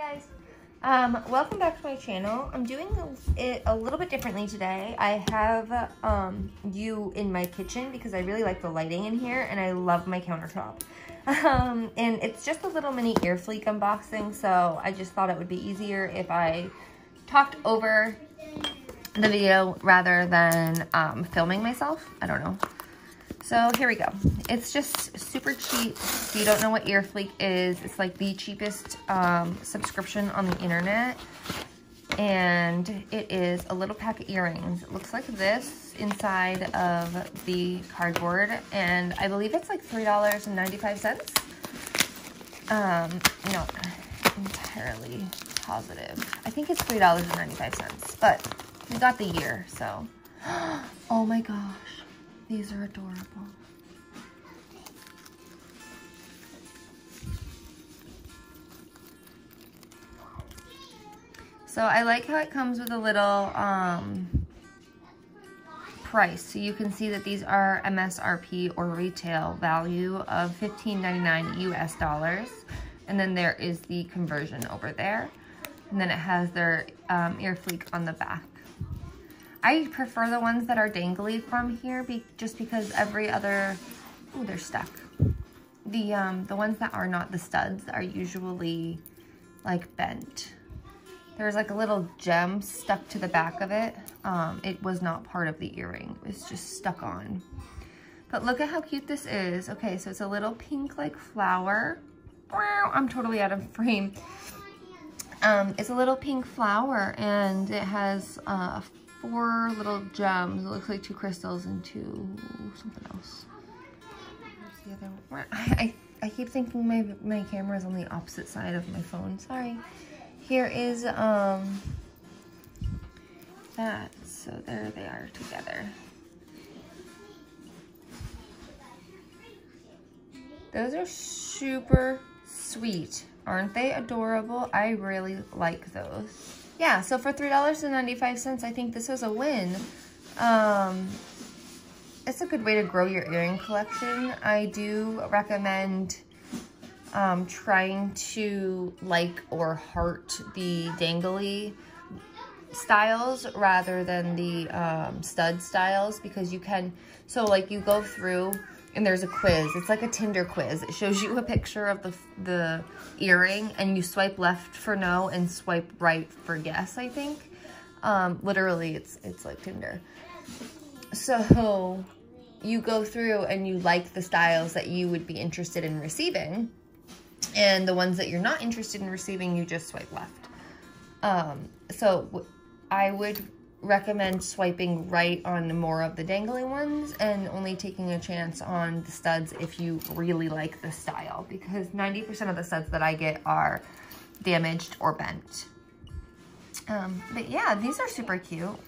Guys, welcome back to my channel. I'm doing it a little bit differently today. I have you in my kitchen because I really like the lighting in here and I love my countertop. And it's just a little mini EarFleek unboxing, so I just thought it would be easier if I talked over the video rather than filming myself. I don't know. So here we go. It's just super cheap. If you don't know what EarFleek is, it's like the cheapest subscription on the internet. And it is a little pack of earrings. It looks like this inside of the cardboard. And I believe it's like $3.95. I'm not entirely positive. I think it's $3.95, but we got the year, so. Oh my gosh. These are adorable. So I like how it comes with a little price. So you can see that these are MSRP or retail value of $15.99 US dollars. And then there is the conversion over there. And then it has their EarFleek on the back. I prefer the ones that are dangly from here just because every other, oh, they're stuck. The ones that are not the studs are usually like bent. There's like a little gem stuck to the back of it. It was not part of the earring. It was just stuck on. But look at how cute this is. Okay, so it's a little pink like flower. Wow, I'm totally out of frame. It's a little pink flower and it has a four little gems. It looks like two crystals and two something else. Where's the other one? I keep thinking my camera is on the opposite side of my phone. Sorry. Here is that. So there they are together. Those are super sweet. Aren't they adorable? I really like those. Yeah, so for $3.95, I think this was a win. It's a good way to grow your earring collection. I do recommend trying to like or heart the dangly styles rather than the stud styles, because you can, so like you go through and there's a quiz. It's like a Tinder quiz. It shows you a picture of the earring, and you swipe left for no and swipe right for yes, I think. Literally, it's like Tinder. So you go through and you like the styles that you would be interested in receiving, and the ones that you're not interested in receiving, you just swipe left. So I would recommend swiping right on more of the dangly ones and only taking a chance on the studs if you really like the style, because 90% of the studs that I get are damaged or bent. But yeah, these are super cute.